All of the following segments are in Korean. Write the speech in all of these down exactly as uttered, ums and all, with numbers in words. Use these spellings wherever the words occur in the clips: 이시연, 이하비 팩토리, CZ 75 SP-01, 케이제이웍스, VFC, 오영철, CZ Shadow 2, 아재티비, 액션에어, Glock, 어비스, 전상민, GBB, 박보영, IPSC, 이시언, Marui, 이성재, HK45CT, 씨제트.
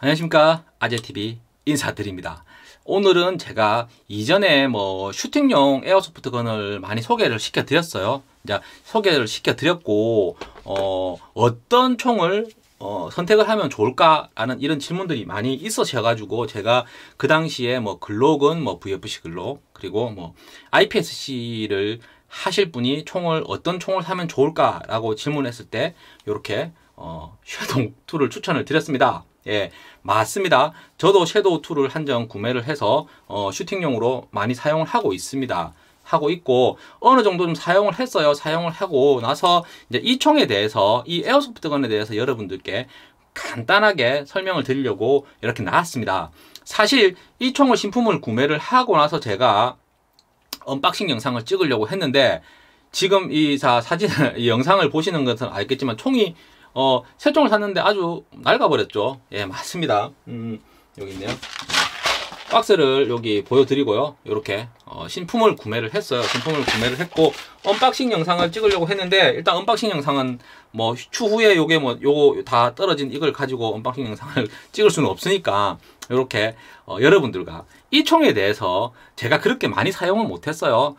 안녕하십니까, 아재티비 인사드립니다. 오늘은 제가 이전에 뭐 슈팅용 에어소프트 건을 많이 소개를 시켜 드렸어요. 이제 소개를 시켜 드렸고 어, 어떤 총을 어, 선택을 하면 좋을까라는 이런 질문들이 많이 있으셔가지고 제가 그 당시에 뭐 글록은 뭐 브이에프씨 글록, 그리고 뭐 아이피에스씨를 하실 분이 총을 어떤 총을 사면 좋을까라고 질문했을 때 이렇게 어, 섀도우 투를 추천을 드렸습니다. 예, 맞습니다. 저도 섀도우 투를 한정 구매를 해서 어, 슈팅용으로 많이 사용을 하고 있습니다. 하고 있고 어느 정도 좀 사용을 했어요. 사용을 하고 나서 이제 이 총에 대해서, 이 에어소프트건에 대해서 여러분들께 간단하게 설명을 드리려고 이렇게 나왔습니다. 사실 이 총을 신품을 구매를 하고 나서 제가 언박싱 영상을 찍으려고 했는데, 지금 이 사, 사진을 이 영상을 보시는 것은 알겠지만 총이 어, 새 총을 샀는데 아주 낡아버렸죠. 예, 맞습니다. 음, 여기 있네요. 박스를 여기 보여드리고요. 이렇게 어, 신품을 구매를 했어요. 신품을 구매를 했고 언박싱 영상을 찍으려고 했는데, 일단 언박싱 영상은 뭐 추후에 요게 뭐 요거 다 떨어진 이걸 가지고 언박싱 영상을 찍을 수는 없으니까 이렇게 어, 여러분들과 이 총에 대해서 제가 그렇게 많이 사용을 못했어요.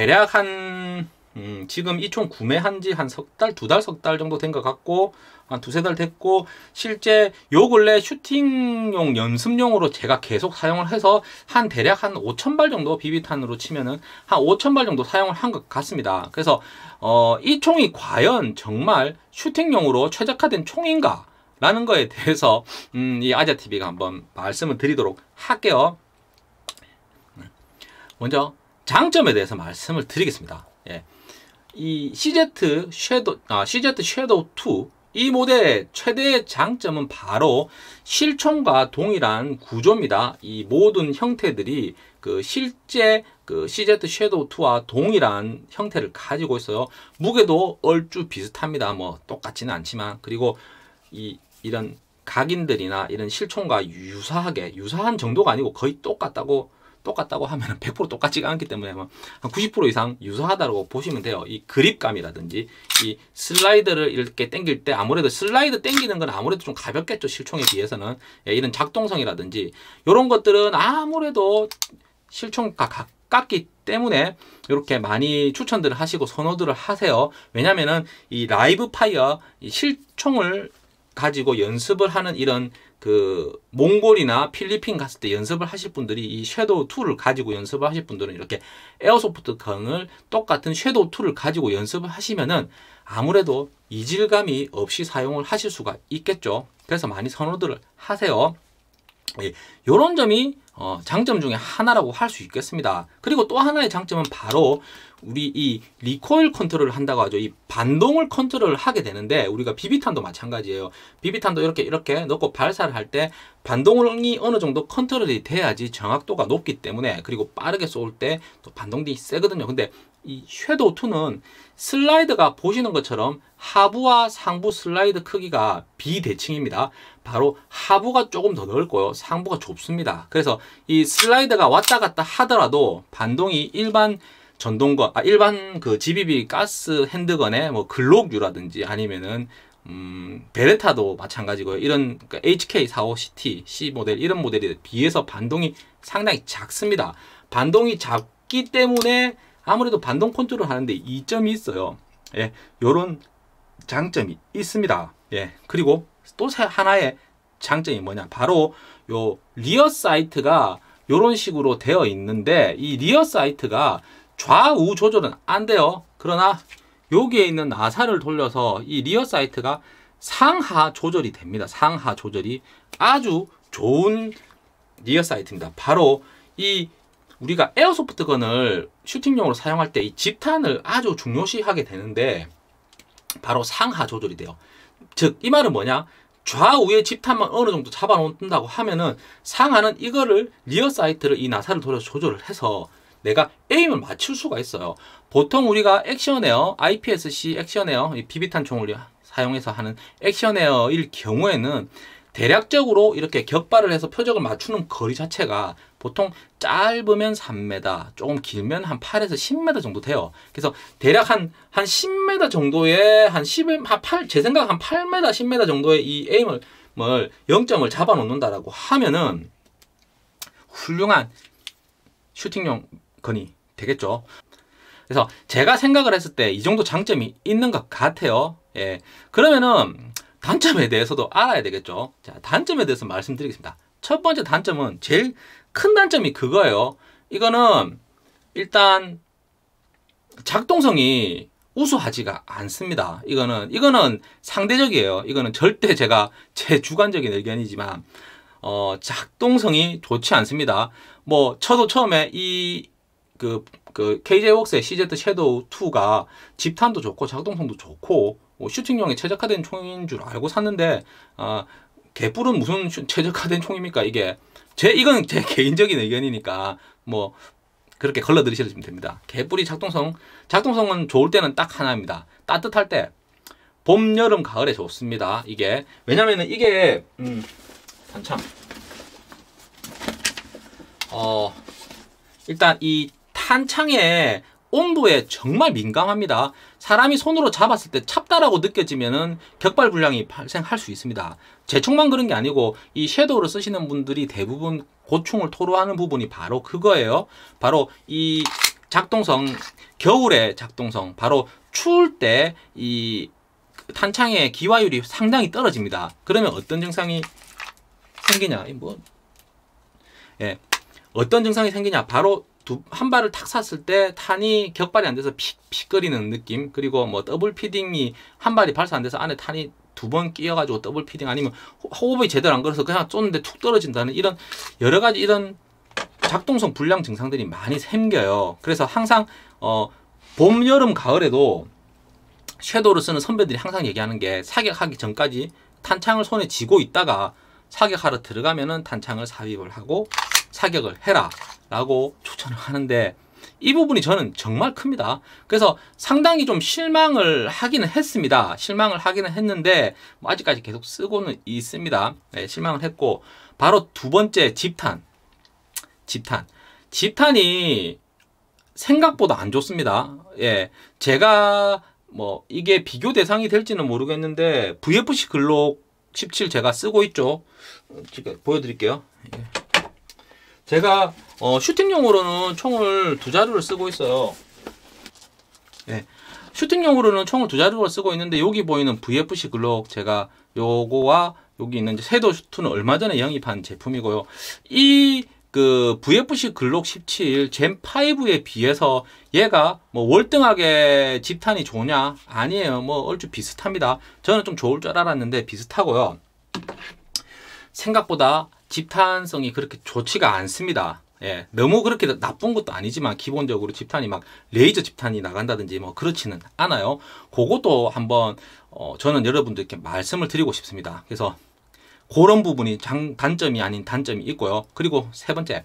대략 한 음, 지금 이 총 구매한 지 한 석 달, 두 달, 석 달 정도 된 것 같고, 한 두세 달 됐고, 실제 요 근래 슈팅용, 연습용으로 제가 계속 사용을 해서 한 대략 한 오천 발 정도, 비비탄으로 치면은 한 오천 발 정도 사용을 한 것 같습니다. 그래서, 어, 이 총이 과연 정말 슈팅용으로 최적화된 총인가? 라는 거에 대해서, 음, 이 아재티비가 한번 말씀을 드리도록 할게요. 먼저, 장점에 대해서 말씀을 드리겠습니다. 예. 이 씨제트 섀도우, 아, 씨제트 섀도우 투 이 모델의 최대의 장점은 바로 실총과 동일한 구조입니다. 이 모든 형태들이 그 실제 그 씨제트 섀도우 투와 동일한 형태를 가지고 있어요. 무게도 얼추 비슷합니다. 뭐 똑같지는 않지만, 그리고 이 이런 각인들이나 이런 실총과 유사하게, 유사한 정도가 아니고 거의 똑같다고. 똑같다고 하면 백 퍼센트 똑같지가 않기 때문에 한 구십 퍼센트 이상 유사하다고 보시면 돼요. 이 그립감이라든지 이 슬라이드를 이렇게 당길 때, 아무래도 슬라이드 당기는 건 아무래도 좀 가볍겠죠, 실총에 비해서는. 예, 이런 작동성이라든지 이런 것들은 아무래도 실총과 가깝기 때문에 이렇게 많이 추천들을 하시고 선호들을 하세요. 왜냐면은 이 라이브 파이어, 이 실총을 가지고 연습을 하는 이런 그 몽골이나 필리핀 갔을 때 연습을 하실 분들이 이 섀도우 투를 가지고 연습을 하실 분들은 이렇게 에어소프트 건을 똑같은 섀도우 투를 가지고 연습을 하시면은 아무래도 이질감이 없이 사용을 하실 수가 있겠죠. 그래서 많이 선호들을 하세요. 예, 요런 점이 어, 장점 중에 하나라고 할 수 있겠습니다. 그리고 또 하나의 장점은 바로 우리 이 리코일 컨트롤을 한다고 하죠. 이 반동을 컨트롤을 하게 되는데, 우리가 비비탄도 마찬가지예요. 비비탄도 이렇게 이렇게 넣고 발사를 할 때 반동이 어느 정도 컨트롤이 돼야지 정확도가 높기 때문에, 그리고 빠르게 쏠 때 또 반동이 세거든요. 근데 이 섀도우 투는 슬라이드가 보시는 것처럼 하부와 상부 슬라이드 크기가 비대칭입니다. 바로 하부가 조금 더 넓고요, 상부가 좁습니다. 그래서 이 슬라이드가 왔다 갔다 하더라도 반동이 일반 전동건, 아, 일반 그 지비비 가스 핸드건의 뭐 글록유라든지 아니면은 음, 베레타도 마찬가지고요. 이런 에이치케이 사십오 씨티 C 모델, 이런 모델에 비해서 반동이 상당히 작습니다. 반동이 작기 때문에 아무래도 반동 컨트롤 하는데 이점이 있어요. 예, 요런 장점이 있습니다. 예, 그리고 또 하나의 장점이 뭐냐, 바로 요 리어 사이트가 요런 식으로 되어 있는데, 이 리어 사이트가 좌우 조절은 안 돼요. 그러나 여기에 있는 나사를 돌려서 이 리어 사이트가 상하 조절이 됩니다. 상하 조절이 아주 좋은 리어 사이트입니다. 바로 이 우리가 에어소프트 건을 슈팅용으로 사용할 때 이 집탄을 아주 중요시하게 되는데, 바로 상하 조절이 돼요. 즉, 이 말은 뭐냐, 좌우의 집탄만 어느 정도 잡아놓는다고 하면은 상하는 이거를, 리어 사이트를 이 나사를 돌려서 조절을 해서 내가 에임을 맞출 수가 있어요. 보통 우리가 액션에어, 아이피에스씨 액션에어, 이 비비탄 총을 사용해서 하는 액션에어일 경우에는 대략적으로 이렇게 격발을 해서 표적을 맞추는 거리 자체가 보통 짧으면 삼 미터, 조금 길면 한 팔에서 십 미터 정도 돼요. 그래서 대략 한, 한 십 미터 정도의, 한 십, 한 팔, 제 생각 한 팔 미터, 십 미터 정도의 이 에임을 영점을 잡아놓는다라고 하면은 훌륭한 슈팅용 건이 되겠죠. 그래서 제가 생각을 했을 때 이 정도 장점이 있는 것 같아요. 예. 그러면은 단점에 대해서도 알아야 되겠죠. 자, 단점에 대해서 말씀드리겠습니다. 첫 번째 단점은 제일 큰 단점이 그거예요. 이거는 일단 작동성이 우수하지가 않습니다. 이거는 이거는 상대적이에요. 이거는 절대 제가 제 주관적인 의견이지만 어, 작동성이 좋지 않습니다. 뭐 저도 처음에 이 그 그 케이제이 Works의 씨제트 Shadow 투가 집탄도 좋고 작동성도 좋고 뭐 슈팅용에 최적화된 총인 줄 알고 샀는데 아, 개뿔은 무슨 최적화된 총입니까? 이게 제 이건 제 개인적인 의견이니까 뭐 그렇게 걸러들이시면 됩니다. 개뿔이 작동성, 작동성은 좋을 때는 딱 하나입니다. 따뜻할 때, 봄, 여름, 가을에 좋습니다. 이게 왜냐면은 이게 음, 한참 어 일단 이 탄창의 온도에 정말 민감합니다. 사람이 손으로 잡았을 때 찹다라고 느껴지면은 격발 불량이 발생할 수 있습니다. 제 총만 그런 게 아니고 이 섀도우를 쓰시는 분들이 대부분 고충을 토로하는 부분이 바로 그거예요. 바로 이 작동성, 겨울의 작동성, 바로 추울 때 이 탄창의 기화율이 상당히 떨어집니다. 그러면 어떤 증상이 생기냐? 뭐, 예, 어떤 증상이 생기냐? 바로 두, 한 발을 탁 쐈을 때 탄이 격발이 안 돼서 픽픽거리는 느낌, 그리고 뭐 더블 피딩이 한 발이 발사 안 돼서 안에 탄이 두 번 끼어가지고 더블 피딩, 아니면 호흡이 제대로 안 걸어서 그냥 쏘는데 툭 떨어진다는 이런 여러 가지 이런 작동성 불량 증상들이 많이 생겨요. 그래서 항상 어, 봄, 여름, 가을에도 섀도우를 쓰는 선배들이 항상 얘기하는 게 사격하기 전까지 탄창을 손에 쥐고 있다가 사격하러 들어가면은 탄창을 삽입을 하고 사격을 해라 라고 추천을 하는데, 이 부분이 저는 정말 큽니다. 그래서 상당히 좀 실망을 하기는 했습니다. 실망을 하기는 했는데 뭐 아직까지 계속 쓰고는 있습니다. 네, 실망을 했고, 바로 두 번째 집탄. 집탄. 집탄이 생각보다 안 좋습니다. 예, 제가 뭐 이게 비교 대상이 될지는 모르겠는데 브이에프씨 글록 십칠 제가 쓰고 있죠. 제가 보여드릴게요. 제가 어, 슈팅용으로는 총을 두 자루를 쓰고 있어요. 네, 슈팅용으로는 총을 두 자루를 쓰고 있는데 여기 보이는 브이에프씨 글록 제가 요거와 여기 있는 섀도우 투는 얼마 전에 영입한 제품이고요. 이 그 브이에프씨 글록 십칠 젠 파이브에 비해서 얘가 뭐 월등하게 집탄이 좋냐? 아니에요. 뭐 얼추 비슷합니다. 저는 좀 좋을 줄 알았는데 비슷하고요. 생각보다 집탄성이 그렇게 좋지가 않습니다. 예, 너무 그렇게 나쁜 것도 아니지만 기본적으로 집탄이 막 레이저 집탄이 나간다든지 뭐 그렇지는 않아요. 그것도 한번 어, 저는 여러분들께 말씀을 드리고 싶습니다. 그래서 그런 부분이 장, 단점이 아닌 단점이 있고요. 그리고 세 번째,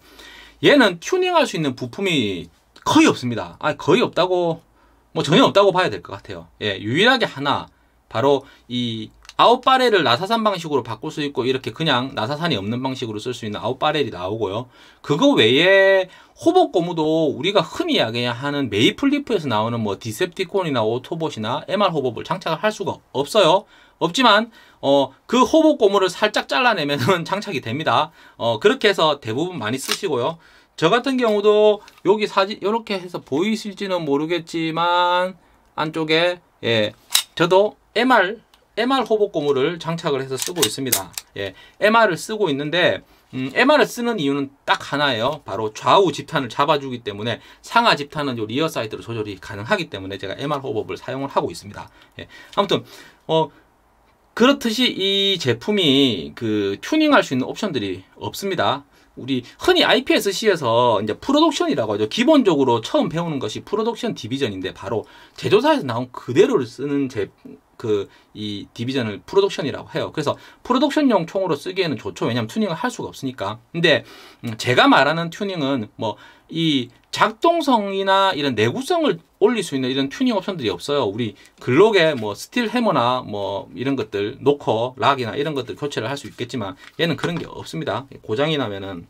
얘는 튜닝할 수 있는 부품이 거의 없습니다. 아, 거의 없다고, 뭐 전혀 없다고 봐야 될 것 같아요. 예, 유일하게 하나, 바로 이 아웃바렐을 나사산 방식으로 바꿀 수 있고, 이렇게 그냥 나사산이 없는 방식으로 쓸 수 있는 아웃바렐이 나오고요. 그거 외에 호복 고무도 우리가 흔히 이야기하는 메이플리프에서 나오는 뭐 디셉티콘이나 오토봇이나 엠알 호복을 장착을 할 수가 없어요. 없지만 어, 그 호복 고무를 살짝 잘라내면 장착이 됩니다. 어, 그렇게 해서 대부분 많이 쓰시고요. 저 같은 경우도 여기 사진 이렇게 해서 보이실지는 모르겠지만 안쪽에, 예, 저도 엠알 엠알 호복 고무를 장착을 해서 쓰고 있습니다. 예, 엠알을 쓰고 있는데 음, 엠알을 쓰는 이유는 딱 하나예요. 바로 좌우 집탄을 잡아주기 때문에, 상하 집탄은 요 리어 사이드로 조절이 가능하기 때문에 제가 엠알 호복을 사용을 하고 있습니다. 예, 아무튼 어, 그렇듯이 이 제품이 그 튜닝할 수 있는 옵션들이 없습니다. 우리 흔히 아이피에스씨에서 이제 프로덕션이라고 하죠. 기본적으로 처음 배우는 것이 프로덕션 디비전인데, 바로 제조사에서 나온 그대로를 쓰는 제 그 이 디비전을 프로덕션이라고 해요. 그래서 프로덕션용 총으로 쓰기에는 좋죠. 왜냐면 튜닝을 할 수가 없으니까. 근데 제가 말하는 튜닝은 뭐 이 작동성이나 이런 내구성을 올릴 수 있는 이런 튜닝 옵션들이 없어요. 우리 글록에 뭐 스틸 해머나 뭐 이런 것들 노커, 락이나 이런 것들 교체를 할 수 있겠지만 얘는 그런 게 없습니다. 고장이 나면은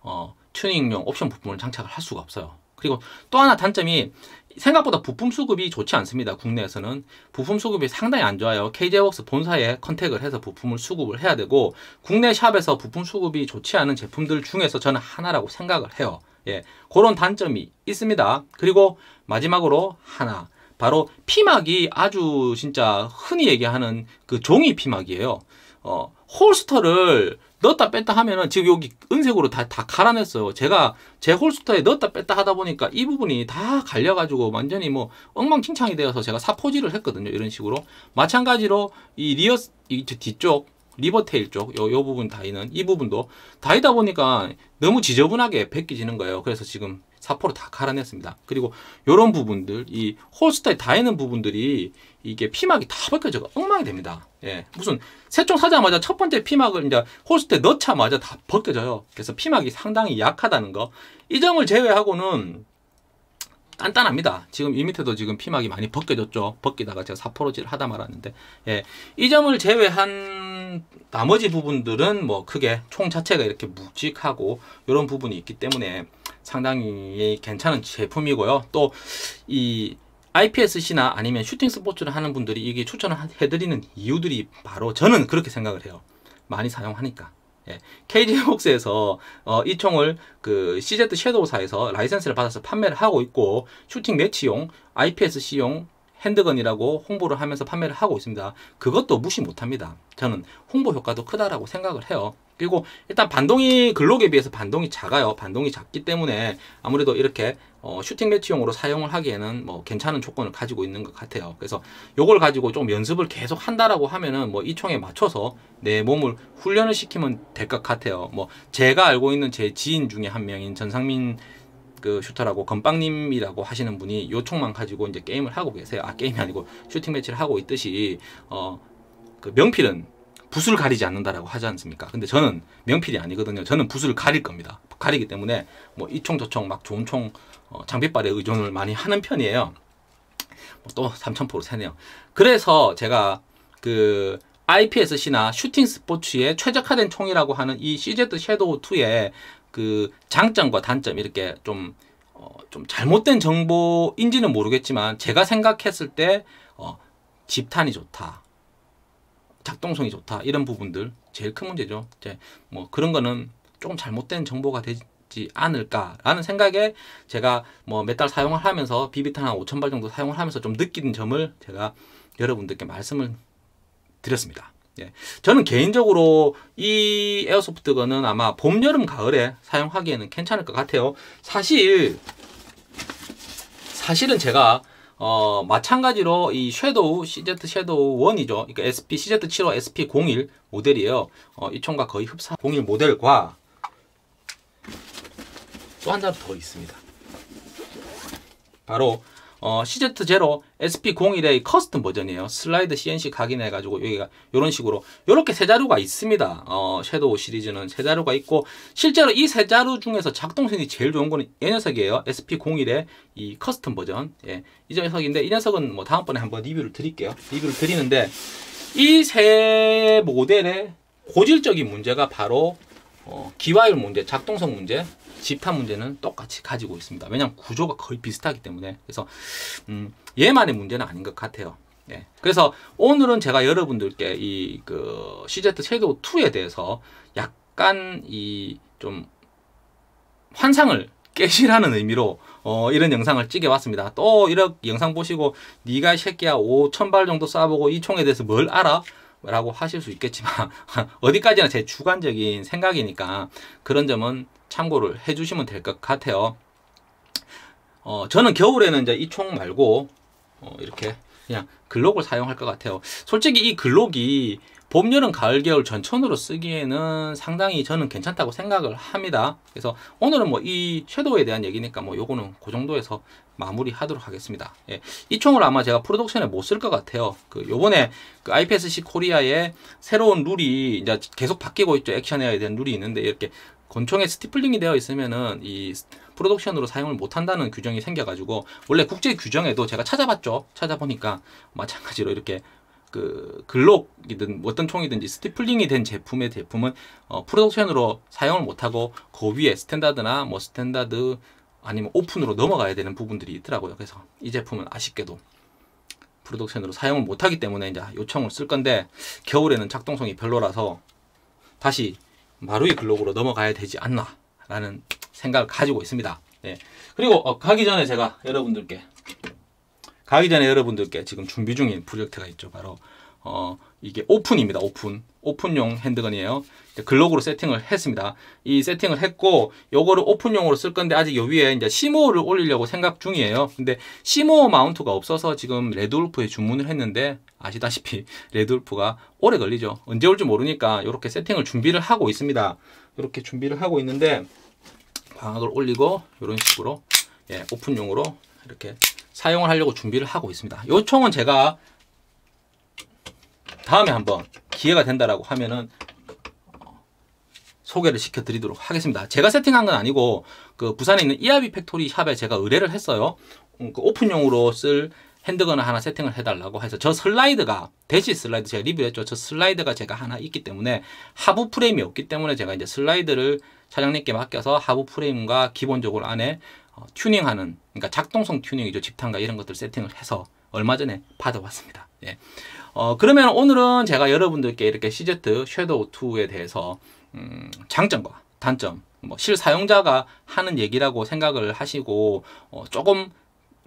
어, 튜닝용 옵션 부품을 장착을 할 수가 없어요. 그리고 또 하나 단점이 생각보다 부품 수급이 좋지 않습니다. 국내에서는 부품 수급이 상당히 안 좋아요. 케이제이웍스 본사에 컨택을 해서 부품을 수급을 해야 되고, 국내 샵에서 부품 수급이 좋지 않은 제품들 중에서 저는 하나라고 생각을 해요. 예, 그런 단점이 있습니다. 그리고 마지막으로 하나, 바로 피막이 아주 진짜 흔히 얘기하는 그 종이 피막이에요. 어, 홀스터를 넣었다 뺐다 하면은, 지금 여기 은색으로 다, 다 갈아냈어요. 제가 제 홀스터에 넣었다 뺐다 하다 보니까 이 부분이 다 갈려가지고 완전히 뭐 엉망진창이 되어서 제가 사포질을 했거든요. 이런 식으로. 마찬가지로 이 리어, 이 뒤쪽, 리버테일 쪽, 요, 요 부분 다이는, 이 부분도 다이다 보니까 너무 지저분하게 벗겨지는 거예요. 그래서 지금 사포로 다 갈아냈습니다. 그리고 요런 부분들, 이 홀스터에 다이는 부분들이 이게 피막이 다 벗겨져서 엉망이 됩니다. 예, 무슨 새총 사자마자 첫 번째 피막을 이제 홀스터에 넣자마자 다 벗겨져요. 그래서 피막이 상당히 약하다는 거, 이 점을 제외하고는 단단합니다. 지금 이 밑에도 지금 피막이 많이 벗겨졌죠. 벗기다가 제가 사포질을 하다 말았는데, 예, 이 점을 제외한 나머지 부분들은 뭐 크게 총 자체가 이렇게 묵직하고 이런 부분이 있기 때문에 상당히 괜찮은 제품이고요. 또 이 아이피에스씨나 아니면 슈팅 스포츠를 하는 분들이 이게 추천을 해드리는 이유들이 바로 저는 그렇게 생각을 해요. 많이 사용하니까. 예, 케이제이웍스에서 어, 이 총을 그 씨제트 섀도우사에서 라이센스를 받아서 판매를 하고 있고, 슈팅 매치용, 아이피에스씨용 핸드건이라고 홍보를 하면서 판매를 하고 있습니다. 그것도 무시 못합니다. 저는 홍보 효과도 크다라고 생각을 해요. 그리고 일단 반동이 글록에 비해서 반동이 작아요. 반동이 작기 때문에 아무래도 이렇게 어, 슈팅 매치용으로 사용을 하기에는 뭐 괜찮은 조건을 가지고 있는 것 같아요. 그래서 요걸 가지고 좀 연습을 계속 한다라고 하면은 뭐 이 총에 맞춰서 내 몸을 훈련을 시키면 될 것 같아요. 뭐 제가 알고 있는 제 지인 중에 한 명인 전상민 그 슈터라고, 건빵님이라고 하시는 분이 요 총만 가지고 이제 게임을 하고 계세요. 아, 게임이 아니고 슈팅 매치를 하고 있듯이 어, 그 명필은 붓을 가리지 않는다라고 하지 않습니까? 근데 저는 명필이 아니거든요. 저는 붓을 가릴 겁니다. 가리기 때문에 뭐 이 총 저 총 막 좋은 총 어, 장비빨에 의존을 많이 하는 편이에요. 뭐 또 삼천포로 세네요. 그래서 제가 그 아이피에스씨나 슈팅 스포츠에 최적화된 총이라고 하는 이 씨제트 섀도우 투의 그 장점과 단점, 이렇게 좀, 어, 좀 잘못된 정보인지는 모르겠지만, 제가 생각했을 때 어, 집탄이 좋다, 작동성이 좋다, 이런 부분들 제일 큰 문제죠. 이제 뭐 그런 거는 조금 잘못된 정보가 되지 않을까라는 생각에 제가 뭐 몇 달 사용을 하면서 비비탄 한 오천 발 정도 사용을 하면서 좀 느낀 점을 제가 여러분들께 말씀을 드렸습니다. 예, 저는 개인적으로 이 에어소프트건은 아마 봄, 여름, 가을에 사용하기에는 괜찮을 것 같아요. 사실 사실은 제가 어, 마찬가지로 이 섀도우, 씨제트 섀도우 일이죠. 그러니까 에스피, 씨제트 칠십오, 에스피 공일 모델이에요. 어, 이 총과 거의 흡사. 공일 모델과 또 한 자루 더 있습니다. 바로 어, 씨제트 공, 에스피 공일의 커스텀 버전이에요. 슬라이드 씨엔씨 각인해가지고, 여기가, 요런 식으로, 요렇게 세 자루가 있습니다. 어, 섀도우 시리즈는 세 자루가 있고, 실제로 이 세 자루 중에서 작동성이 제일 좋은 거는 이 녀석이에요. 에스피 공일의 이 커스텀 버전. 예, 이 녀석인데, 이 녀석은 뭐 다음번에 한번 리뷰를 드릴게요. 리뷰를 드리는데, 이 세 모델의 고질적인 문제가 바로, 어, 기화율 문제, 작동성 문제, 집탄 문제는 똑같이 가지고 있습니다. 왜냐하면 구조가 거의 비슷하기 때문에. 그래서 음, 얘만의 문제는 아닌 것 같아요. 예. 그래서 오늘은 제가 여러분들께 이 그 씨제트 섀도우 이에 대해서 약간 이 좀 환상을 깨시라는 의미로 어, 이런 영상을 찍어왔습니다. 또 이런 영상 보시고 네가 이 새끼야 오천 발 정도 쏴보고 이 총에 대해서 뭘 알아? 라고 하실 수 있겠지만 어디까지나 제 주관적인 생각이니까 그런 점은 참고를 해주시면 될 것 같아요. 어, 저는 겨울에는 이제 이 총 말고 어, 이렇게 그냥 글록을 사용할 것 같아요. 솔직히 이 글록이 봄, 여름, 가을, 겨울 전천으로 쓰기에는 상당히 저는 괜찮다고 생각을 합니다. 그래서 오늘은 뭐 이 섀도우에 대한 얘기니까 뭐 요거는 그 정도에서 마무리하도록 하겠습니다. 예, 이 총을 아마 제가 프로덕션에 못 쓸 것 같아요. 그 요번에 그 아이피에스씨 코리아의 새로운 룰이 이제 계속 바뀌고 있죠. 액션웨어에 대한 룰이 있는데, 이렇게 권총에 스티플링이 되어 있으면은 이 프로덕션으로 사용을 못한다는 규정이 생겨가지고, 원래 국제 규정에도 제가 찾아봤죠. 찾아보니까 마찬가지로 이렇게 그 글록이든 어떤 총이든지 스티플링이 된 제품의 제품은 어, 프로덕션으로 사용을 못하고 그 위에 스탠다드나 뭐 스탠다드 아니면 오픈으로 넘어가야 되는 부분들이 있더라고요. 그래서 이 제품은 아쉽게도 프로덕션으로 사용을 못하기 때문에 이제 요청을 쓸 건데, 겨울에는 작동성이 별로라서 다시 마루이 글록으로 넘어가야 되지 않나 라는 생각을 가지고 있습니다. 네. 그리고 어, 가기 전에 제가 여러분들께 가기 전에 여러분들께 지금 준비 중인 프로젝트가 있죠. 바로 어, 이게 오픈입니다. 오픈. 오픈용 핸드건이에요. 글록으로 세팅을 했습니다. 이 세팅을 했고, 요거를 오픈용으로 쓸 건데, 아직 요 위에 이제 시모어를 올리려고 생각 중이에요. 근데 시모어 마운트가 없어서 지금 레드울프에 주문을 했는데, 아시다시피 레드울프가 오래 걸리죠. 언제 올지 모르니까 요렇게 세팅을 준비를 하고 있습니다. 요렇게 준비를 하고 있는데, 광학을 올리고, 요런 식으로, 예, 오픈용으로 이렇게 사용을 하려고 준비를 하고 있습니다. 요청은 제가 다음에 한번 기회가 된다라고 하면은 소개를 시켜드리도록 하겠습니다. 제가 세팅한 건 아니고 그 부산에 있는 이하비 팩토리 샵에 제가 의뢰를 했어요. 그 오픈용으로 쓸 핸드건을 하나 세팅을 해달라고 해서, 저 슬라이드가 대시 슬라이드 제가 리뷰했죠. 저 슬라이드가 제가 하나 있기 때문에, 하부 프레임이 없기 때문에 제가 이제 슬라이드를 사장님께 맡겨서 하부 프레임과 기본적으로 안에 어, 튜닝하는, 그러니까 작동성 튜닝이죠. 집탄과 이런 것들 세팅을 해서 얼마 전에 받아왔습니다. 예. 어, 그러면 오늘은 제가 여러분들께 이렇게 씨제트 섀도우 투에 대해서 음, 장점과 단점, 뭐 실사용자가 하는 얘기라고 생각을 하시고, 어, 조금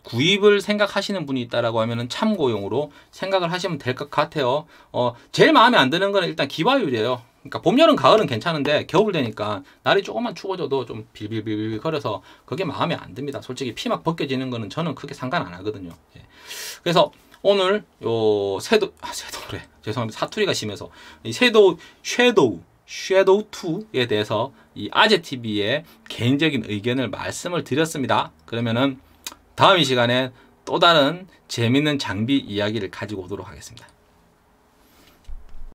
구입을 생각하시는 분이 있다라고 하면은 참고용으로 생각을 하시면 될 것 같아요. 어, 제일 마음에 안 드는 거는 일단 기화율이에요. 그러니까 봄, 여름, 가을은 괜찮은데 겨울 되니까 날이 조금만 추워져도 좀 빌빌빌빌 거려서 그게 마음에 안 듭니다. 솔직히 피 막 벗겨지는 거는 저는 크게 상관 안 하거든요. 예. 그래서 오늘 요 섀도우, 아, 섀도우래. 죄송합니다. 사투리가 심해서. 이 섀도우, 섀도우, 섀도우 투에 대해서 이 아재티비의 개인적인 의견을 말씀을 드렸습니다. 그러면은 다음 이 시간에 또 다른 재밌는 장비 이야기를 가지고 오도록 하겠습니다.